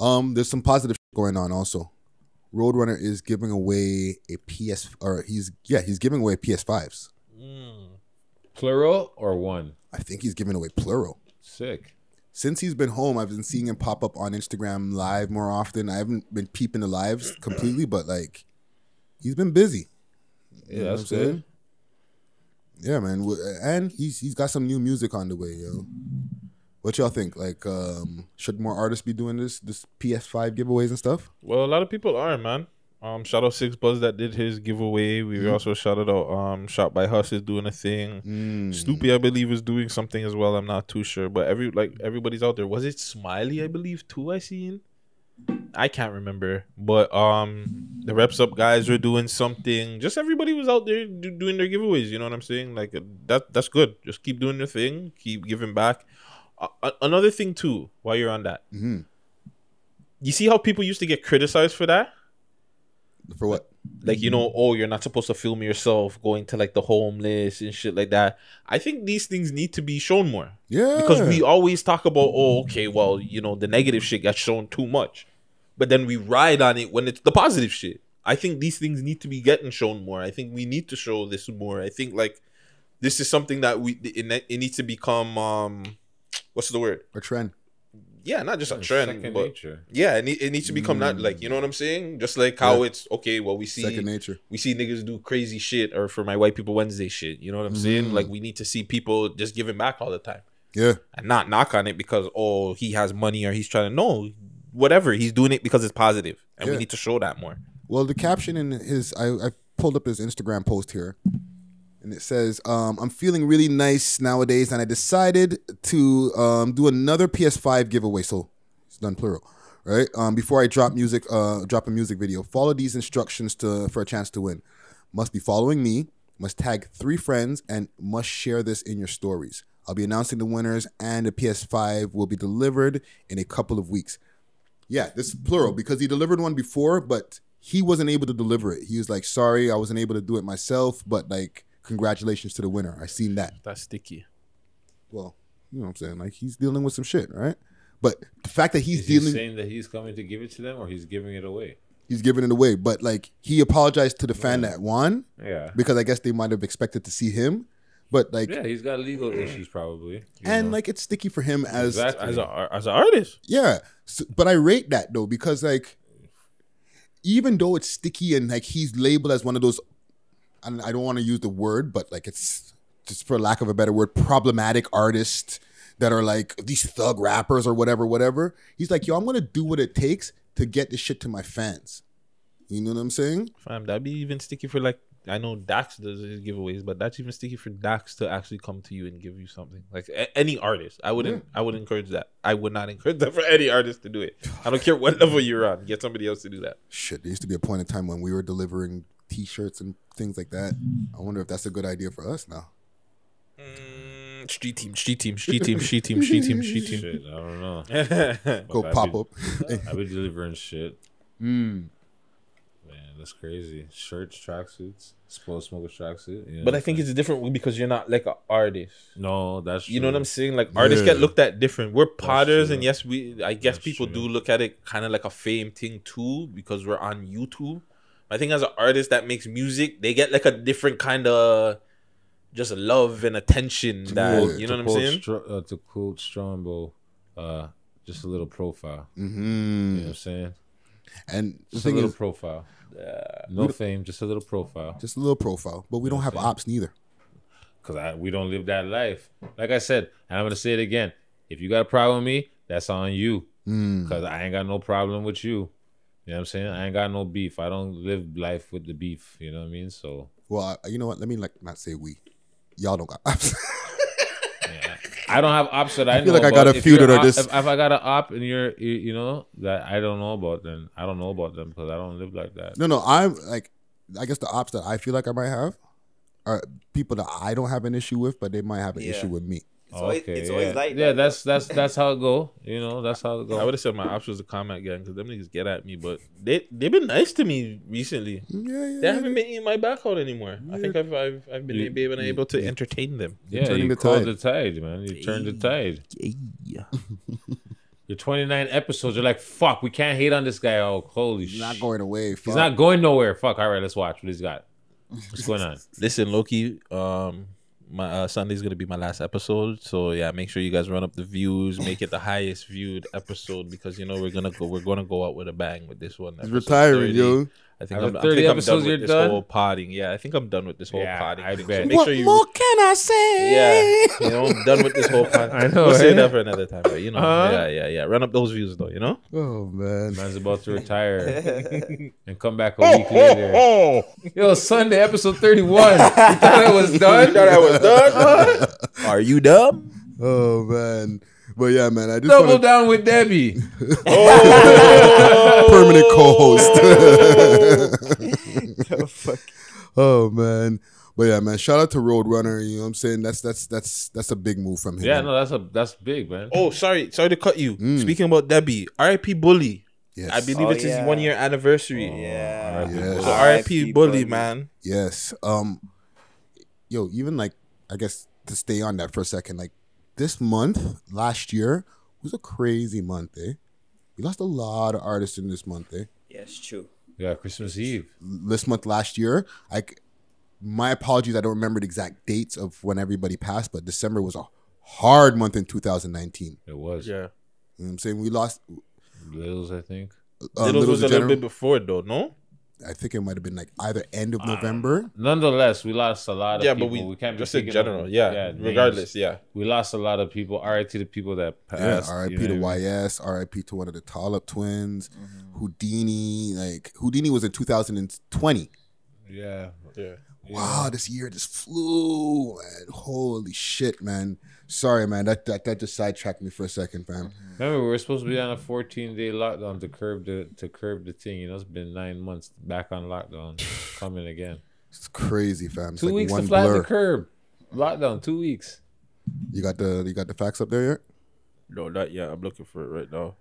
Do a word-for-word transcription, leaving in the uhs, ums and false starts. Um, there's some positive shit going on also. Road Runna is giving away a P S, or he's yeah, he's giving away P S fives. Mm. Plural or one? I think he's giving away plural. Sick. Since he's been home, I've been seeing him pop up on Instagram live more often. I haven't been peeping the lives completely, but like, he's been busy. Yeah, you know that's good. Yeah, man, and he's he's got some new music on the way, yo. What y'all think? Like, um, should more artists be doing this this P S five giveaways and stuff? Well, a lot of people are, man. Um, shout out SixBuzz that did his giveaway. We mm. also shouted out um, ShotByHus is doing a thing. Mm. Stoopy, I believe, is doing something as well. I'm not too sure, but every like everybody's out there. Was it Smiley, I believe, too? I seen. I can't remember, but um, the Reps Up guys were doing something. Just everybody was out there do doing their giveaways. You know what I'm saying? Like that. That's good. Just keep doing your thing. Keep giving back. Uh, another thing too, while you're on that, mm-hmm. you see how people used to get criticized for that. For what? Like, you know, oh, you're not supposed to film yourself going to like the homeless and shit like that. I think these things need to be shown more. Yeah. Because we always talk about, oh, okay, well, you know, the negative shit got shown too much. But then we ride on it when it's the positive shit. I think these things need to be getting shown more. I think we need to show this more. I think like this is something that we it, it needs to become um what's the word? A trend. Yeah, not just yeah, a trend, but nature. yeah, it, it needs to become mm. not like, you know what I'm saying? Just like how yeah. it's, okay, well, we see second nature. We see niggas do crazy shit, or for my White People Wednesday shit, you know what I'm mm. saying? Like, we need to see people just giving back all the time. Yeah. And not knock on it because, oh, he has money or he's trying to, no, whatever. He's doing it because it's positive, and yeah. we need to show that more. Well, the caption in his, I, I pulled up his Instagram post here. And it says, um, I'm feeling really nice nowadays, and I decided to um, do another P S five giveaway. So it's done plural, right? Um, before I drop music, uh, drop a music video. Follow these instructions to for a chance to win. Must be following me, must tag three friends, and must share this in your stories. I'll be announcing the winners, and the P S five will be delivered in a couple of weeks. Yeah, this is plural because he delivered one before, but he wasn't able to deliver it. He was like, sorry, I wasn't able to do it myself, but like, congratulations to the winner. I seen that. That's sticky. Well, you know what I'm saying? Like, he's dealing with some shit, right? But the fact that he's Is dealing... Is he saying that he's coming to give it to them, or he's giving it away? He's giving it away. But, like, he apologized to the yeah. fan that won. Yeah. Because I guess they might have expected to see him. But, like... Yeah, he's got legal issues, probably. And, know? like, it's sticky for him as... Exactly. As, a, as an artist. Yeah. So, but I rate that, though, because, like, even though it's sticky and, like, he's labeled as one of those... And I don't want to use the word, but like it's just for lack of a better word, problematic artists that are like these thug rappers or whatever, whatever. He's like, yo, I'm going to do what it takes to get this shit to my fans. You know what I'm saying? Fam, that'd be even sticky for like, I know Dax does his giveaways, but that's even sticky for Dax to actually come to you and give you something. Like a any artist. I wouldn't yeah. I would encourage that. I would not encourage that for any artist to do it. I don't care what level you're on. Get somebody else to do that. Shit, there used to be a point in time when we were delivering T-shirts and things like that. I wonder if that's a good idea for us now. Mm, street team, street team, street team, street team, street team, street team. Shit, I don't know. Go pop I've been, up. I've been delivering shit. Mm. Man, that's crazy. Shirts, tracksuits, Explode Smokers tracksuit. Yeah, but I think nice. It's different because you're not like an artist. No, that's true. You know what I'm saying? Like artists yeah. get looked at different. We're potters, and yes, we. I guess that's people true. do look at it kind of like a fame thing too because we're on YouTube. I think as an artist that makes music, they get like a different kind of just love and attention. That yeah, you know what I'm saying? Uh, to quote Strombo, uh, just a little profile. Mm-hmm. You know what I'm saying? And just a little is, profile. Uh, no fame, just a little profile. Just a little profile. But we don't have ops neither. Because I we don't live that life. Like I said, and I'm going to say it again. If you got a problem with me, that's on you. Because mm. I ain't got no problem with you. You know what I'm saying? I ain't got no beef. I don't live life with the beef. You know what I mean? So. Well, you know what? Let me like not say we. Y'all don't got ops. yeah. I don't have ops that I, I feel know like I got about. a few that are this. If, if I got an op and you're, you know, that I don't know about, then I don't know about them because I don't live like that. No, no. I'm like, I guess the ops that I feel like I might have are people that I don't have an issue with, but they might have an yeah. issue with me. It's always, okay, it's always yeah. like that. Yeah, that's that's that's how it go. You know, that's how it go. I would have said my ops was a comment gang because them niggas get at me, but they they've been nice to me recently. Yeah, yeah. They haven't been eating my back out anymore. Yeah. I think I've I've I've been you, able, you, able to entertain them. Yeah, you the called tide. the tide, man. You turned the tide. Yeah. Your twenty-nine episodes, you're like, fuck, we can't hate on this guy. Oh, holy shit. He's not going away. Fuck. He's not going nowhere. Fuck. All right, let's watch what he's got. What's going on? Listen, Loki, um, my uh, Sunday's going to be my last episode. So, yeah, make sure you guys run up the views. Make it the highest viewed episode because, you know, we're going to go we're gonna go out with a bang with this one. He's retiring, yo. I think I'm, I think I'm done with this done? whole potting. Yeah, I think I'm done with this whole yeah, potting. I bet. So make what sure you, more can I say? Yeah, you know, I'm done with this whole potting. I know. We'll say that for another time, but you know, uh-huh. yeah, yeah, yeah. Run up those views, though, you know? Oh, man. Man's about to retire and come back a week later. Oh, oh. Yo, Sunday, episode thirty-one. You thought I was done? You thought I was done? Huh? Are you dumb? Oh, man. But yeah, man, I just double wanna... down with Debbie. Oh! Permanent co-host. Oh, fuck. Oh man, but yeah, man, shout out to Road Runna. You know what I'm saying? That's that's that's that's a big move from him. Yeah, man. no, that's a that's big, man. Oh, sorry, sorry to cut you. Mm. Speaking about Debbie, R I P Bully. Yes. I believe oh, it's yeah. his one year anniversary. Oh, yeah. Yes. So R I P Bully, Bully, man. Yes. Um, yo, even like I guess to stay on that for a second, like. This month, last year, was a crazy month, eh? We lost a lot of artists in this month, eh? Yeah, it's true. Yeah, Christmas Eve. This month, last year, I, my apologies, I don't remember the exact dates of when everybody passed, but December was a hard month in two thousand nineteen. It was. Yeah. You know what I'm saying? We lost... Littles, I think. Uh, Littles, Littles was a general, little bit before, though, no? I think it might have been like either end of November. Uh, nonetheless, we lost a lot of yeah, people. Yeah, but we, we can't just in general. Of, yeah, yeah, regardless. Names. Yeah, we lost a lot of people. R I P to the people that passed. Yeah, R I P to Y S. R I P to one of the Talib twins. Mm-hmm. Houdini. Like Houdini was in two thousand twenty. Yeah. Yeah. Wow, this year just flew, man. Holy shit, man. Sorry, man. That that, that just sidetracked me for a second, fam. Remember, we were supposed to be on a fourteen day lockdown to curb the to curb the thing. You know, it's been nine months back on lockdown. Coming again. It's crazy, fam. It's two like weeks one to flatten the curb. Lockdown, two weeks. You got the you got the facts up there yet? No, not yet. I'm looking for it right now.